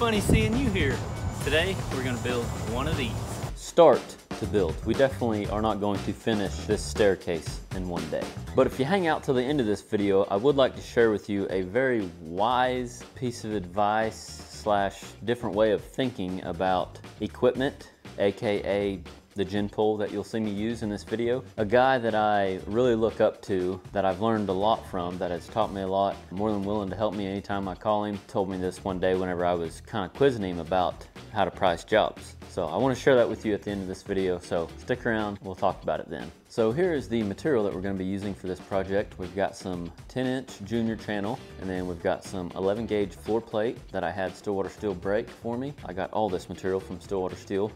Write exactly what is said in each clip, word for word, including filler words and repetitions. funny seeing you here. Today, we're gonna build one of these. Start to build. We definitely are not going to finish this staircase in one day. But if you hang out till the end of this video, I would like to share with you a very wise piece of advice slash different way of thinking about equipment, A K A the gin pole that you'll see me use in this video. A guy that I really look up to, that I've learned a lot from, that has taught me a lot, more than willing to help me anytime I call him, told me this one day whenever I was kind of quizzing him about how to price jobs. So I want to share that with you at the end of this video, so stick around, we'll talk about it then. So here is the material that we're going to be using for this project. We've got some ten inch junior channel, and then we've got some eleven gauge floor plate that I had Stillwater Steel break for me. I got all this material from Stillwater Steel.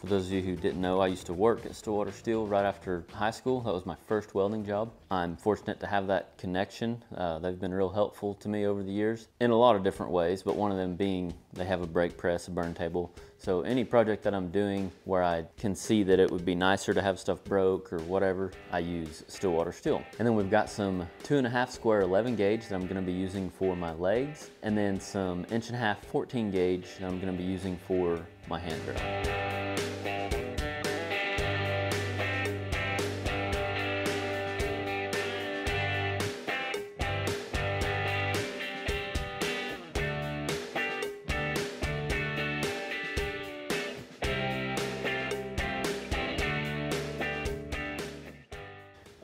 For those of you who didn't know, I used to work at Stillwater Steel right after high school. That was my first welding job. I'm fortunate to have that connection. Uh, they've been real helpful to me over the years in a lot of different ways, but one of them being they have a brake press, a burn table. So any project that I'm doing where I can see that it would be nicer to have stuff broke or whatever, I use Stillwater Steel. And then we've got some two and a half square eleven gauge that I'm gonna be using for my legs, and then some inch and a half fourteen gauge that I'm gonna be using for my hand drill.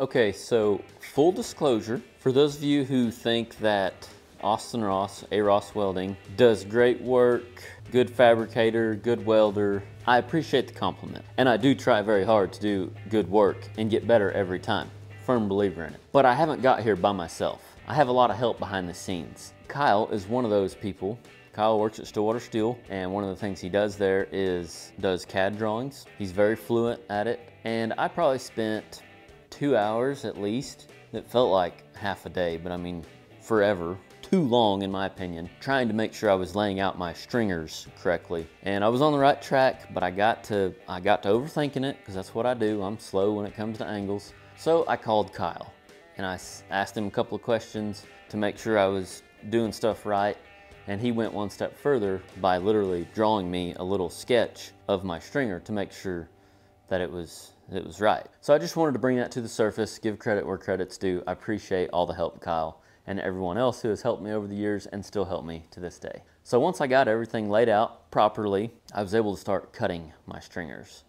Okay, so full disclosure, for those of you who think that Austin Ross, A. Ross Welding, does great work, good fabricator, good welder, I appreciate the compliment. And I do try very hard to do good work and get better every time. Firm believer in it. But I haven't got here by myself. I have a lot of help behind the scenes. Kyle is one of those people. Kyle works at Stillwater Steel, and one of the things he does there is does C A D drawings. He's very fluent at it, and I probably spent two hours at least. It felt like half a day, but I mean forever. Too long in my opinion, trying to make sure I was laying out my stringers correctly. And I was on the right track, but I got to, I got to overthinking it, because that's what I do. I'm slow when it comes to angles. So I called Kyle and I asked him a couple of questions to make sure I was doing stuff right. And he went one step further by literally drawing me a little sketch of my stringer to make sure that it was it was right. So I just wanted to bring that to the surface, give credit where credit's due. I appreciate all the help, Kyle, and everyone else who has helped me over the years and still help me to this day. So once I got everything laid out properly, I was able to start cutting my stringers.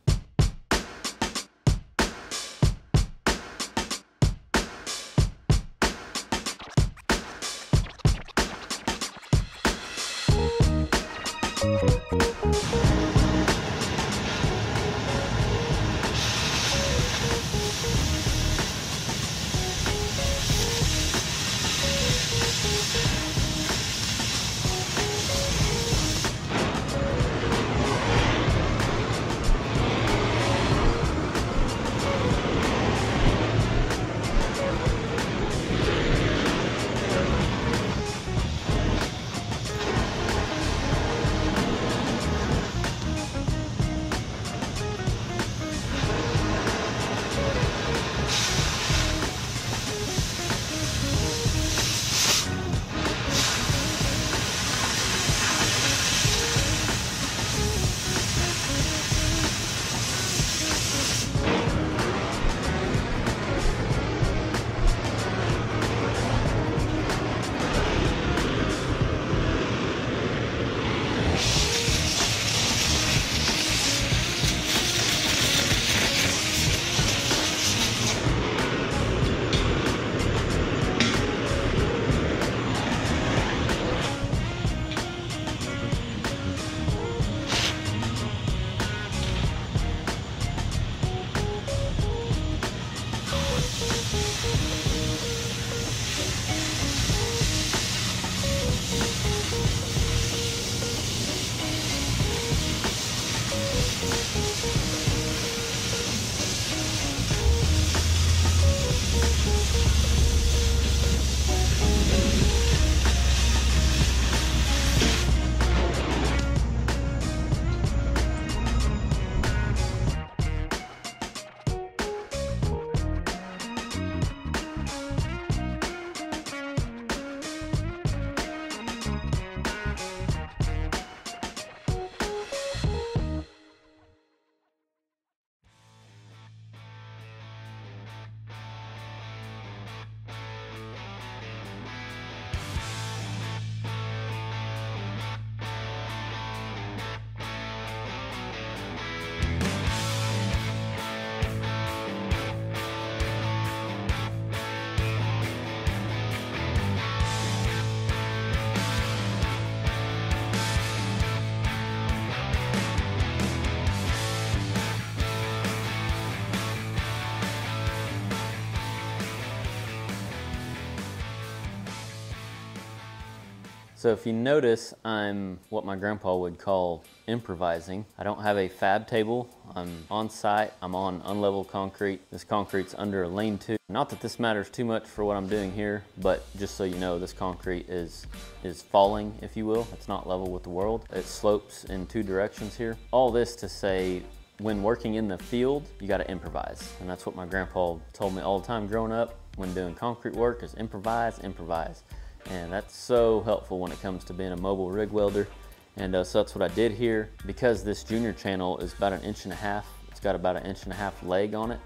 So if you notice, I'm what my grandpa would call improvising. I don't have a fab table. I'm on site, I'm on unlevel concrete. This concrete's under a lean-to. Not that this matters too much for what I'm doing here, but just so you know, this concrete is, is falling, if you will. It's not level with the world. It slopes in two directions here. All this to say, when working in the field, you gotta improvise. And that's what my grandpa told me all the time growing up when doing concrete work is improvise, improvise. And that's so helpful when it comes to being a mobile rig welder. And uh, so that's what I did here. Because this junior channel is about an inch and a half, it's got about an inch and a half leg on it.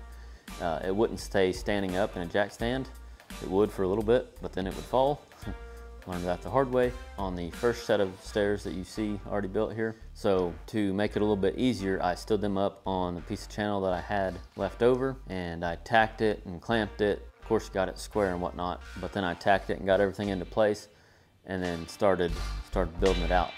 Uh, it wouldn't stay standing up in a jack stand. It would for a little bit, but then it would fall. Learned that the hard way on the first set of stairs that you see already built here. So to make it a little bit easier, I stood them up on a piece of channel that I had left over, and I tacked it and clamped it. Of course, got it square and whatnot, but then I tacked it and got everything into place, and then started started building it out.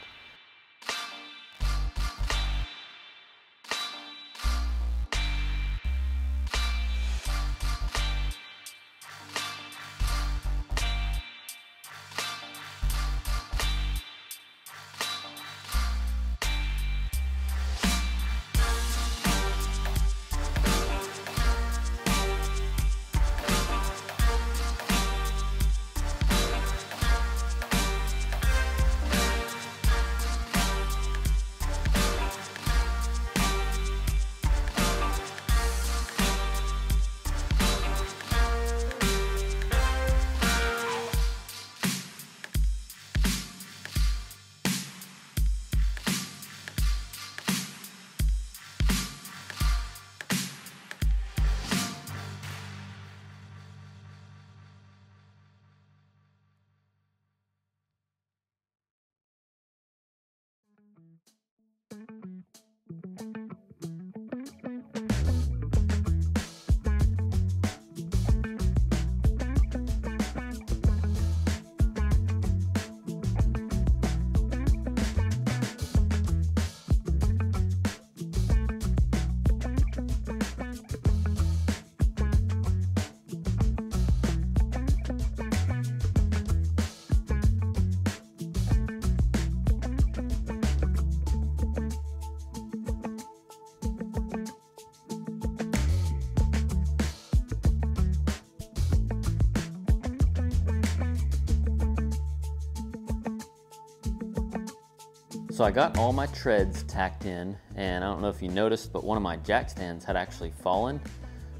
So I got all my treads tacked in, and I don't know if you noticed, but one of my jack stands had actually fallen,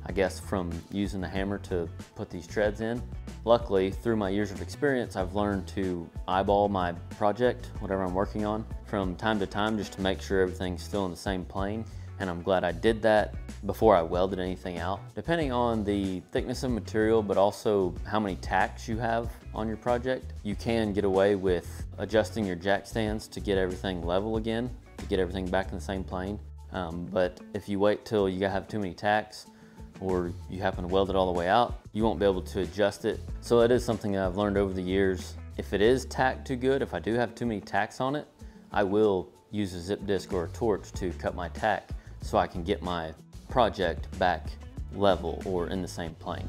I guess from using the hammer to put these treads in. Luckily, through my years of experience, I've learned to eyeball my project, whatever I'm working on, from time to time just to make sure everything's still in the same plane, and I'm glad I did that before I welded anything out. Depending on the thickness of material, but also how many tacks you have on your project, you can get away with adjusting your jack stands to get everything level again, to get everything back in the same plane. Um, but if you wait till you have too many tacks, or you happen to weld it all the way out, you won't be able to adjust it. So it is something that I've learned over the years. If it is tacked too good, if I do have too many tacks on it, I will use a zip disc or a torch to cut my tack so I can get my project back level or in the same plane.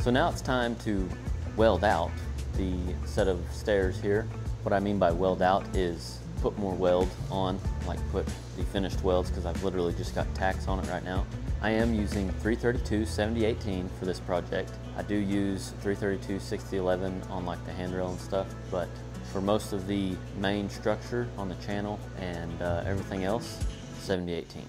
So now it's time to weld out the set of stairs here. What I mean by weld out is put more weld on, like put the finished welds, because I've literally just got tacks on it right now. I am using three thirty-two seventy eighteen for this project. I do use three thirty-two sixty eleven on like the handrail and stuff, but for most of the main structure on the channel and uh, everything else, seventy eighteen.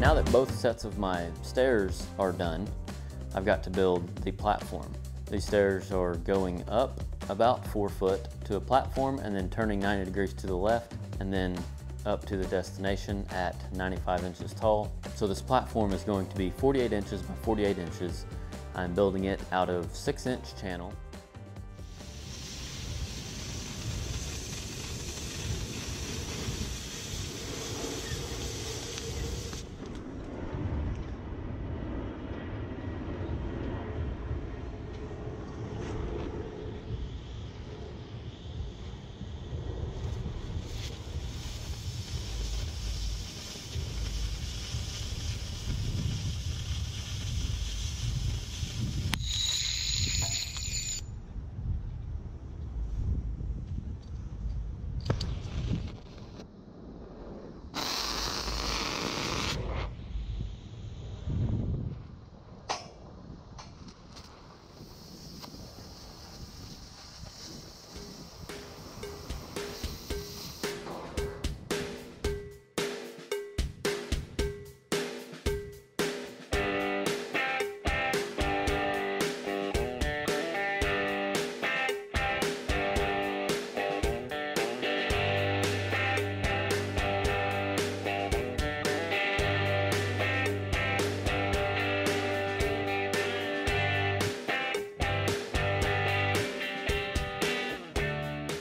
Now that both sets of my stairs are done, I've got to build the platform. These stairs are going up about four foot to a platform and then turning ninety degrees to the left and then up to the destination at ninety-five inches tall. So this platform is going to be forty-eight inches by forty-eight inches. I'm building it out of six inch channel.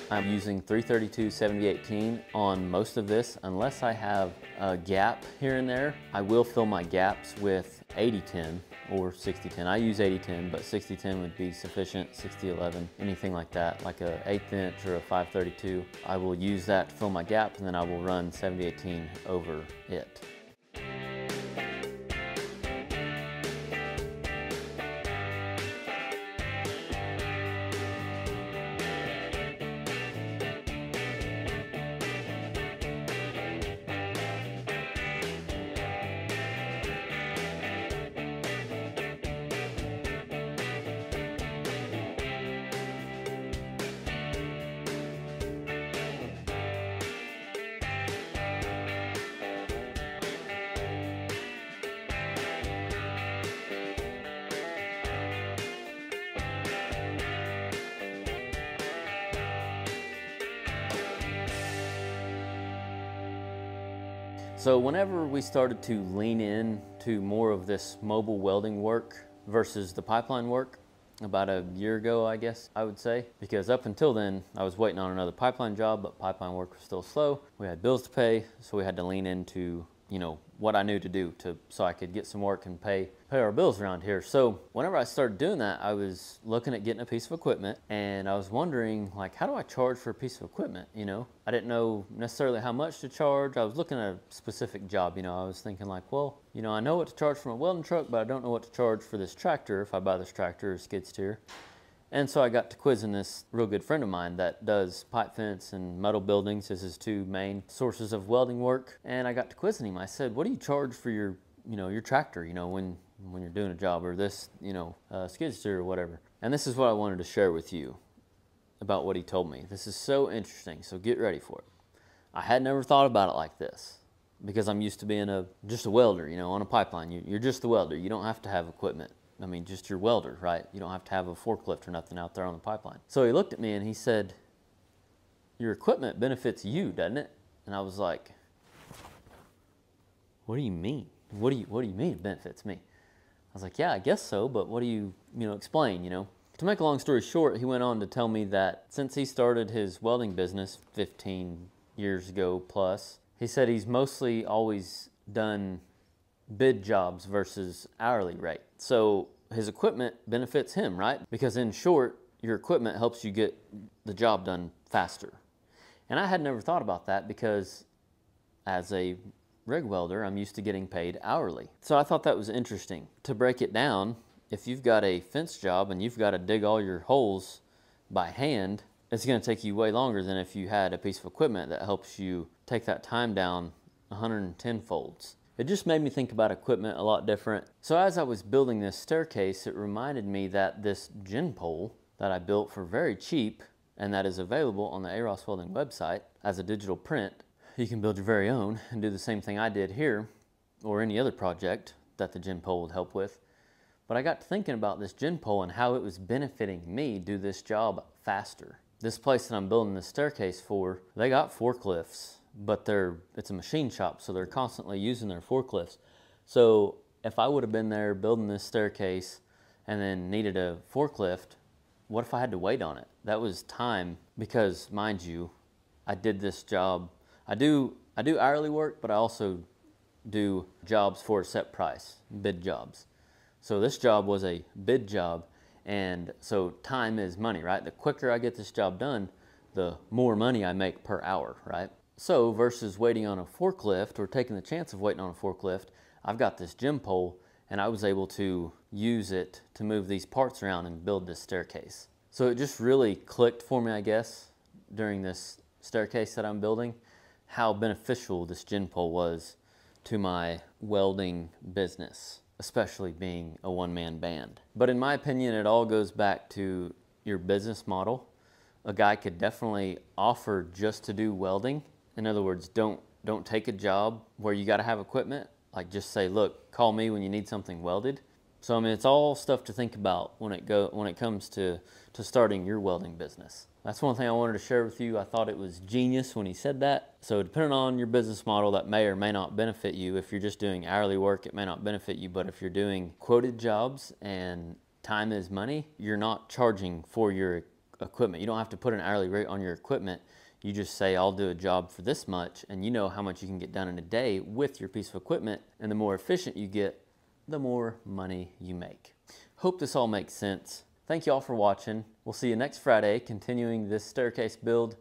I'm using three thirty-two seventy eighteen on most of this. Unless I have a gap here and there, I will fill my gaps with eighty ten or sixty ten. I use eighty ten, but sixty ten would be sufficient, sixty eleven, anything like that, like a eighth inch or a five thirty-two. I will use that to fill my gap, and then I will run seventy eighteen over it. So whenever we started to lean in to more of this mobile welding work versus the pipeline work, about a year ago, I guess I would say, because up until then I was waiting on another pipeline job, but pipeline work was still slow. We had bills to pay, so we had to lean into, you know, what I knew to do to so I could get some work and pay pay our bills around here. So whenever I started doing that, I was looking at getting a piece of equipment, and I was wondering, like, how do I charge for a piece of equipment? You know, I didn't know necessarily how much to charge. I was looking at a specific job. You know, I was thinking like, well, you know, I know what to charge for a welding truck, but I don't know what to charge for this tractor if I buy this tractor or skid steer. And so I got to quizzing this real good friend of mine that does pipe fence and metal buildings. This is his two main sources of welding work. And I got to quizzing him. I said, what do you charge for your, you know, your tractor, you know, when, when you're doing a job, or this, you know, uh, skid steer or whatever. And this is what I wanted to share with you about what he told me. This is so interesting, so get ready for it. I had never thought about it like this, because I'm used to being a, just a welder, you know, on a pipeline. You, you're just the welder. You don't have to have equipment. I mean, just your welder, right? You don't have to have a forklift or nothing out there on the pipeline. So he looked at me and he said, your equipment benefits you, doesn't it? And I was like, what do you mean? What do you, what do you mean it benefits me? I was like, yeah, I guess so, but what do you, you know, explain, you know? To make a long story short, he went on to tell me that since he started his welding business fifteen years ago plus, he said he's mostly always done bid jobs versus hourly rate. So his equipment benefits him, right? Because in short, your equipment helps you get the job done faster. And I had never thought about that, because as a rig welder, I'm used to getting paid hourly. So I thought that was interesting. To break it down, if you've got a fence job and you've got to dig all your holes by hand, it's going to take you way longer than if you had a piece of equipment that helps you take that time down one hundred ten folds. It just made me think about equipment a lot different. So as I was building this staircase, it reminded me that this gin pole that I built for very cheap, and that is available on the A. Ross Welding website as a digital print, you can build your very own and do the same thing I did here, or any other project that the gin pole would help with. But I got to thinking about this gin pole and how it was benefiting me do this job faster. This place that I'm building this staircase for, they got forklifts, but they're, it's a machine shop, so they're constantly using their forklifts. So if I would have been there building this staircase and then needed a forklift, what if I had to wait on it? That was time, because mind you, I did this job. I do, I do hourly work, but I also do jobs for a set price, bid jobs. So this job was a bid job, and so time is money, right? The quicker I get this job done, the more money I make per hour, right? So versus waiting on a forklift, or taking the chance of waiting on a forklift, I've got this gin pole, and I was able to use it to move these parts around and build this staircase. So it just really clicked for me, I guess, during this staircase that I'm building, how beneficial this gin pole was to my welding business, especially being a one-man band. But in my opinion, it all goes back to your business model. A guy could definitely offer just to do welding. In other words, don't don't take a job where you gotta have equipment. Like, just say, look, call me when you need something welded. So I mean, it's all stuff to think about when it go when it comes to, to starting your welding business. That's one thing I wanted to share with you. I thought it was genius when he said that. So depending on your business model, that may or may not benefit you. If you're just doing hourly work, it may not benefit you, but if you're doing quoted jobs and time is money, you're not charging for your equipment. You don't have to put an hourly rate on your equipment. You just say, I'll do a job for this much, and you know how much you can get done in a day with your piece of equipment. And the more efficient you get, the more money you make. Hope this all makes sense. Thank you all for watching. We'll see you next Friday, continuing this staircase build.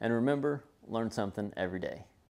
And remember, learn something every day.